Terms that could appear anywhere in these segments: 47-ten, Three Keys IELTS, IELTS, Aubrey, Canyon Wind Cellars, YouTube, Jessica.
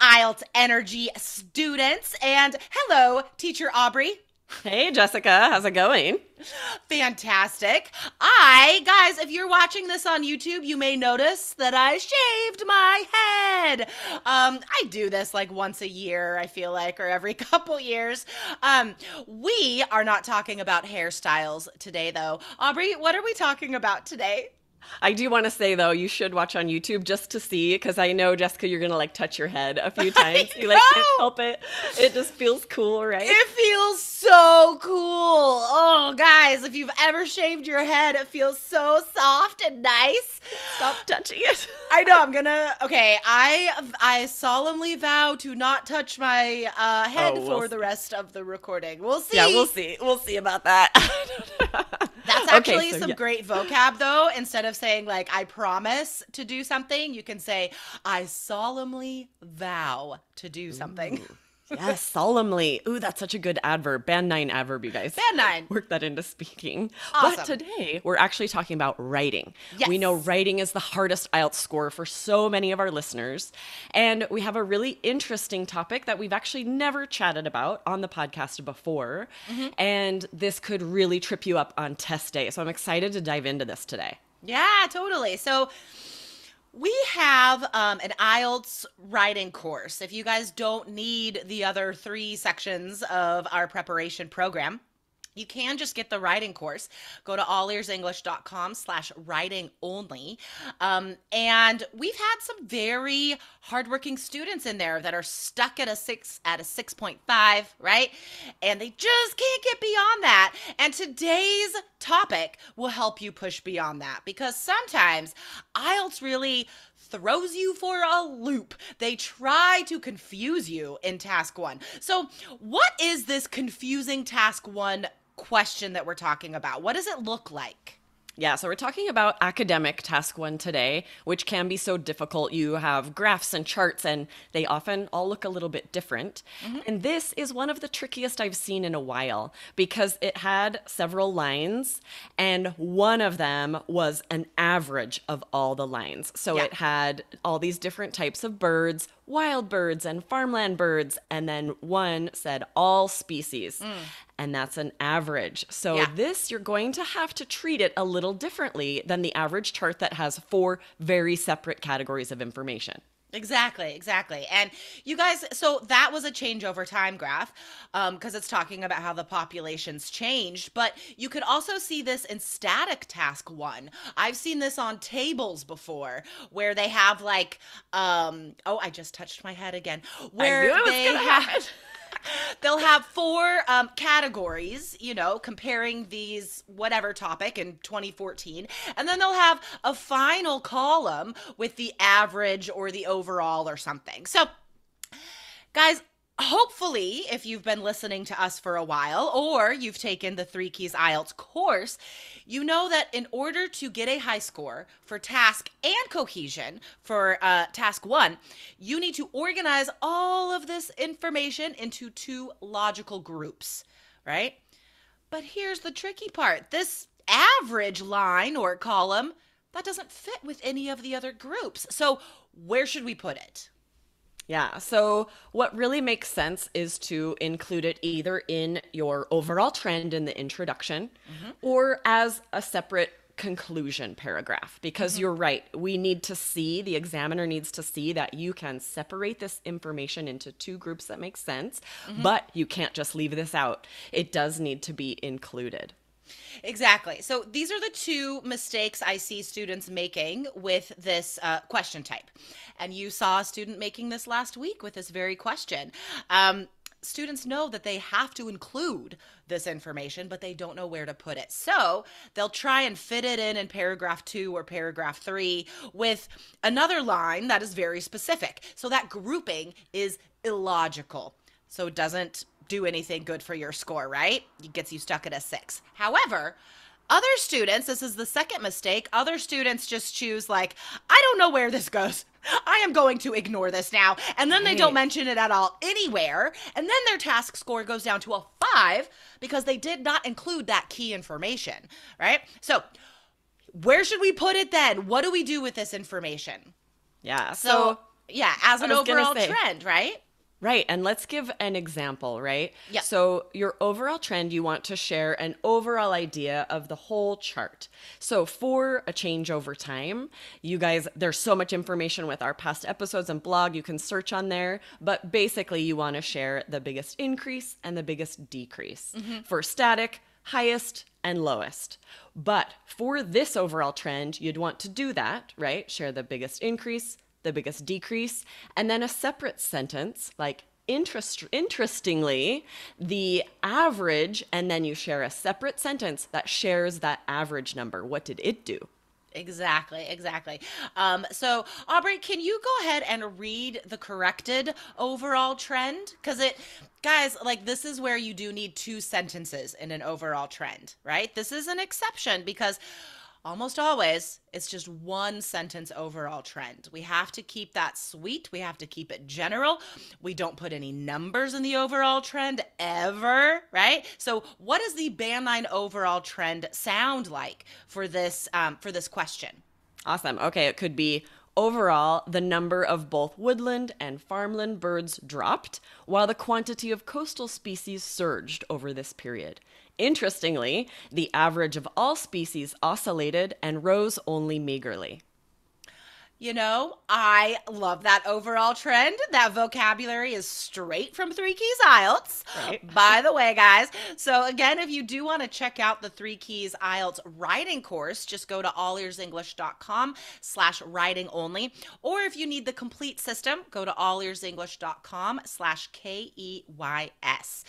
IELTS Energy students, and hello, teacher Aubrey. Hey, Jessica, how's it going? Fantastic. Guys, if you're watching this on YouTube, you may notice that I shaved my head. I do this like once a year, I feel like, or every couple years. We are not talking about hairstyles today, though. Aubrey, what are we talking about today? I do want to say, though, you should watch on YouTube just to see, because I know, Jessica, you're going to like touch your head a few times. You like can't help it. It just feels cool, right? It feels so cool. Oh, guys, if you've ever shaved your head, it feels so soft and nice. Stop touching it. I know. I'm going to. Okay. I solemnly vow to not touch my head for the rest of the recording. We'll see. Yeah, we'll see. We'll see about that. That's actually great vocab, though. Instead of saying, like, I promise to do something, you can say, I solemnly vow to do something. Ooh. Yes, solemnly. Ooh, that's such a good adverb. Band 9 adverb, you guys. Band 9. Work that into speaking. Awesome. But today, we're actually talking about writing. Yes. We know writing is the hardest IELTS score for so many of our listeners. And we have a really interesting topic that we've actually never chatted about on the podcast before. Mm-hmm. And this could really trip you up on test day. So I'm excited to dive into this today. Yeah, totally. So we have an IELTS writing course. If you guys don't need the other three sections of our preparation program, you can just get the writing course. Go to allearsenglish.com/writing-only. And we've had some very hardworking students in there that are stuck at a 6.5, right? And they just can't get beyond that. And today's topic will help you push beyond that, because sometimes IELTS really throws you for a loop. They try to confuse you in task one. So what is this confusing task one question that we're talking about? What does it look like? Yeah, so we're talking about academic task one today, which can be so difficult. You have graphs and charts, and they often all look a little bit different. Mm-hmm. And this is one of the trickiest I've seen in a while, because it had several lines, and one of them was an average of all the lines. So it had all these different types of birds, wild birds and farmland birds, and then one said all species. Mm. And that's an average. So this, you're going to have to treat it a little differently than the average chart that has four very separate categories of information. Exactly, exactly. And you guys, so that was a change over time graph, because it's talking about how the populations changed. But you could also see this in static task one. I've seen this on tables before, where they have like, oh, I just touched my head again. Where they'll have four categories, you know, comparing these whatever topic in 2014. And then they'll have a final column with the average or the overall or something. So, guys, hopefully, if you've been listening to us for a while, or you've taken the Three Keys IELTS course, you know that in order to get a high score for task and cohesion for task one, you need to organize all of this information into two logical groups, right? But here's the tricky part. This average line or column, that doesn't fit with any of the other groups. So where should we put it? Yeah, so what really makes sense is to include it either in your overall trend in the introduction, mm-hmm. or as a separate conclusion paragraph, because mm-hmm. you're right, we need to see, the examiner needs to see that you can separate this information into two groups that make sense, mm-hmm. but you can't just leave this out. It does need to be included. Exactly. So these are the two mistakes I see students making with this question type. And you saw a student making this last week with this very question. Students know that they have to include this information, but they don't know where to put it. So they'll try and fit it in paragraph 2 or paragraph 3 with another line that is very specific. So that grouping is illogical. So it doesn't do anything good for your score, right? It gets you stuck at a 6. However, other students, this is the second mistake, other students just choose like, I don't know where this goes. I am going to ignore this now. And then they don't mention it at all anywhere. And then their task score goes down to a 5 because they did not include that key information, right? So where should we put it then? What do we do with this information? Yeah. So Yeah, as an overall trend, right? Right. And let's give an example, right? Yeah. So your overall trend, you want to share an overall idea of the whole chart. So for a change over time, you guys, there's so much information with our past episodes and blog, you can search on there, but basically you want to share the biggest increase and the biggest decrease. Mm-hmm. For static, highest and lowest. But for this overall trend, you'd want to do that, right? Share the biggest increase, the biggest decrease, and then a separate sentence like interestingly, the average, and then you share a separate sentence that shares that average number. What did it do? Exactly. So Aubrey, can you go ahead and read the corrected overall trend? Because it, guys, like this is where you do need two sentences in an overall trend, right? This is an exception because almost always, it's just one sentence overall trend. We have to keep that sweet. We have to keep it general. We don't put any numbers in the overall trend ever, right? So what does the band line overall trend sound like for this question? Awesome. Okay, it could be overall, the number of both woodland and farmland birds dropped, while the quantity of coastal species surged over this period. Interestingly, the average of all species oscillated and rose only meagerly. You know, I love that overall trend. That vocabulary is straight from Three Keys IELTS, right? By the way, guys. So again, if you do want to check out the Three Keys IELTS writing course, just go to allearsenglish.com/writing only. Or if you need the complete system, go to allearsenglish.com/KEYS.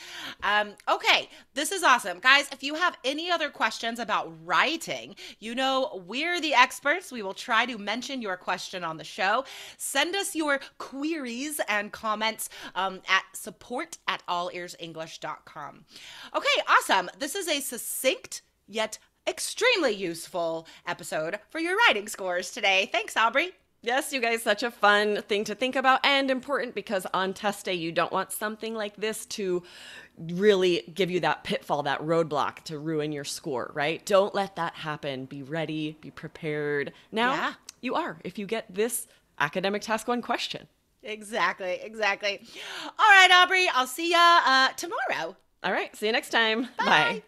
Okay, this is awesome. Guys, if you have any other questions about writing, you know we're the experts. We will try to mention your questions on the show. Send us your queries and comments at support@allearsenglish.com. Okay, awesome. This is a succinct yet extremely useful episode for your writing scores today. Thanks, Aubrey. Yes, you guys, such a fun thing to think about and important because on test day, you don't want something like this to really give you that pitfall, that roadblock to ruin your score, right? Don't let that happen. Be ready, be prepared. Now, yeah. You are if you get this academic task one question. Exactly. All right, Aubrey, I'll see ya tomorrow. All right, see you next time. Bye.